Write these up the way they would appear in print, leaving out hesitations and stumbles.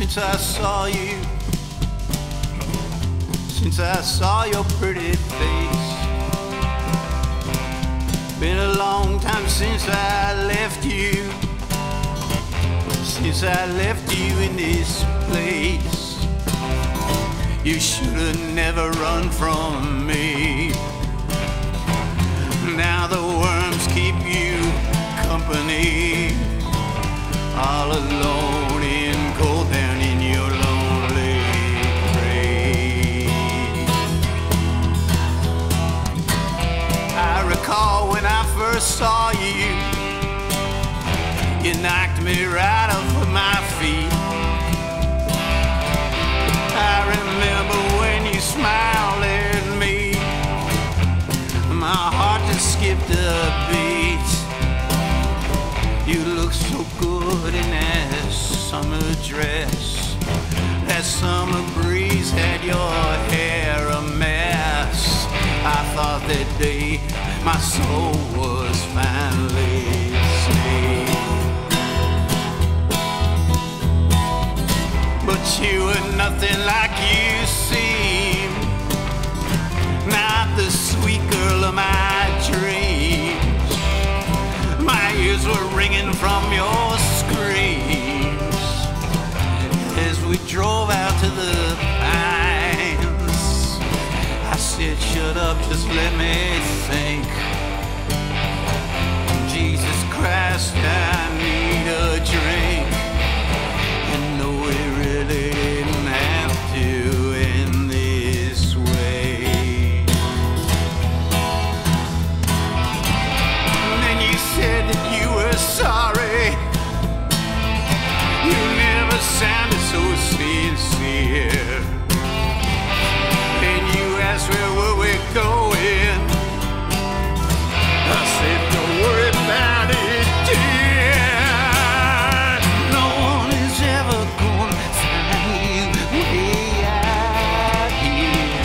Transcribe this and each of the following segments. since I saw you, since I saw your pretty face. Been a long time since I left you, since I left you in this place. You should have never run from me. Now the worms keep you company, all alone in cold down in your lonely grave. I recall when I first saw you, you knocked me right off of my feet. I remember when you smiled at me, my heart just skipped a beat. You look so good in that summer dress. That summer breeze had your hair a mess. I thought that day my soul was finally saved. But you were nothing like you seem, not the sweet girl of my dreams. My ears were ringing from your screams as we drove out to the pines. I said, shut up, just let me think. Jesus Christ, I need a drink. I know we really didn't have to end this way. And then you said that you were sorry. You never sounded so sincere. And you asked where were we going. I said don't worry about it, dear. No one is ever gonna find a way out here.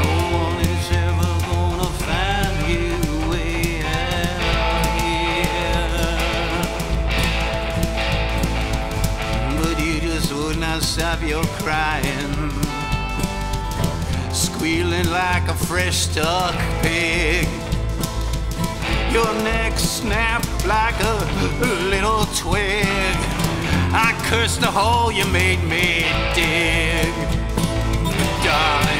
No one is ever gonna find you way out here. But you just would not stop your crying, squealing like a fresh stuck pig. Your neck snapped like a little twig. I cursed the hole you made me dig, darling.